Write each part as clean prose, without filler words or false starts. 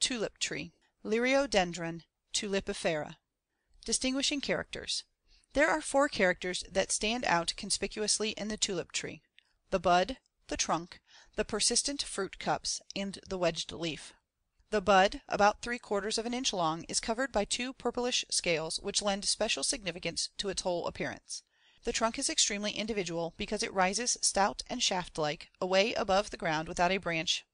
Tulip tree (Liriodendron tulipifera). Distinguishing characters: There are four characters that stand out conspicuously in the tulip tree: the bud, the trunk, the persistent fruit cups, and the wedged leaf. The bud, about 3/4 of an inch long, is covered by two purplish scales which lend special significance to its whole appearance. The trunk is extremely individual because it rises stout and shaft-like away above the ground without a branch.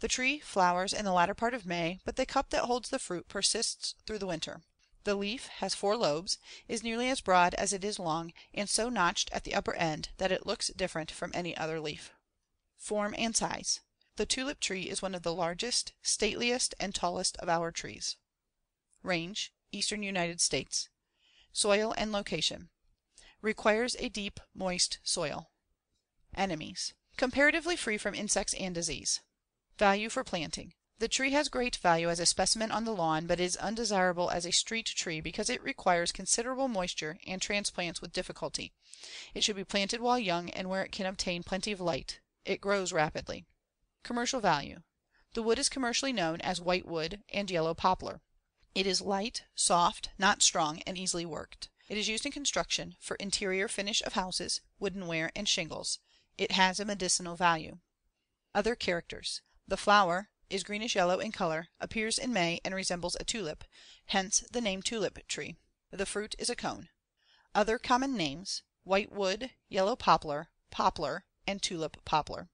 The tree flowers in the latter part of May, but the cup that holds the fruit persists through the winter. The leaf has four lobes, is nearly as broad as it is long, and so notched at the upper end that it looks different from any other leaf. Form and size: The tulip tree is one of the largest, stateliest, and tallest of our trees. Range: Eastern United States. Soil and location: Requires a deep, moist soil. Enemies: Comparatively free from insects and disease. Value for planting: The tree has great value as a specimen on the lawn, but is undesirable as a street tree because it requires considerable moisture and transplants with difficulty. It should be planted while young and where it can obtain plenty of light. It grows rapidly. Commercial value: The wood is commercially known as white wood and yellow poplar. It is light, soft, not strong, and easily worked. It is used in construction, for interior finish of houses, woodenware, and shingles. It has a medicinal value. Other characters: The flower is greenish-yellow in color, appears in May, and resembles a tulip, hence the name tulip tree. The fruit is a cone. Other common names: white wood, yellow poplar, poplar, and tulip poplar.